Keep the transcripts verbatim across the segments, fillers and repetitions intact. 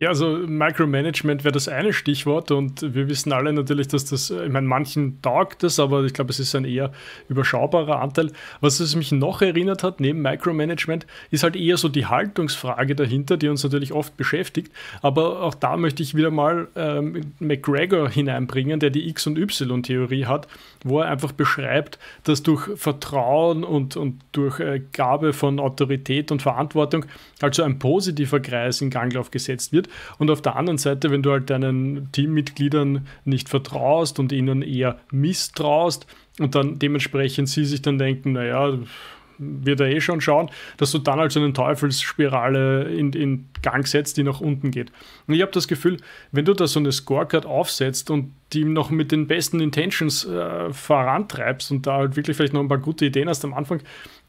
Ja, also Micromanagement wäre das eine Stichwort und wir wissen alle natürlich, dass das, ich meine, manchen taugt das, aber ich glaube, es ist ein eher überschaubarer Anteil. Was es mich noch erinnert hat, neben Micromanagement, ist halt eher so die Haltungsfrage dahinter, die uns natürlich oft beschäftigt, aber auch da möchte ich wieder mal ähm, McGregor hineinbringen, der die X- und Y-Theorie hat, wo er einfach beschreibt, dass durch Vertrauen und, und durch äh, Gabe von Autorität und Verantwortung halt so ein positiver Kreis in Ganglauf gesetzt wird. Und auf der anderen Seite, wenn du halt deinen Teammitgliedern nicht vertraust und ihnen eher misstraust und dann dementsprechend sie sich dann denken, naja, wird er eh schon schauen, dass du dann halt so eine Teufelsspirale in, in Gang setzt, die nach unten geht. Und ich habe das Gefühl, wenn du da so eine Scorecard aufsetzt und die noch mit den besten Intentions äh, vorantreibst und da halt wirklich vielleicht noch ein paar gute Ideen hast am Anfang,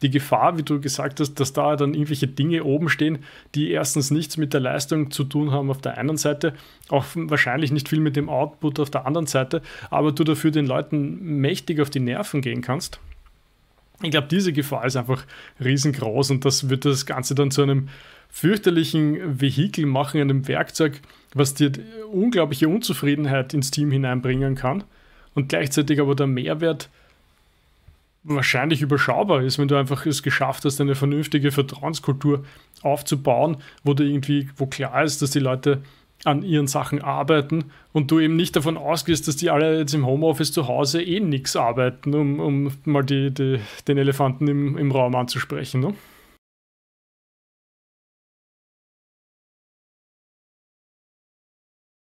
die Gefahr, wie du gesagt hast, dass da dann irgendwelche Dinge oben stehen, die erstens nichts mit der Leistung zu tun haben auf der einen Seite, auch wahrscheinlich nicht viel mit dem Output auf der anderen Seite, aber du dafür den Leuten mächtig auf die Nerven gehen kannst. Ich glaube, diese Gefahr ist einfach riesengroß und das wird das Ganze dann zu einem fürchterlichen Vehikel machen, einem Werkzeug, was dir unglaubliche Unzufriedenheit ins Team hineinbringen kann und gleichzeitig aber der Mehrwert wahrscheinlich überschaubar ist, wenn du einfach es geschafft hast, eine vernünftige Vertrauenskultur aufzubauen, wo du irgendwie, wo klar ist, dass die Leute an ihren Sachen arbeiten und du eben nicht davon ausgehst, dass die alle jetzt im Homeoffice zu Hause eh nichts arbeiten, um, um mal die, die, den Elefanten im, im Raum anzusprechen, ne?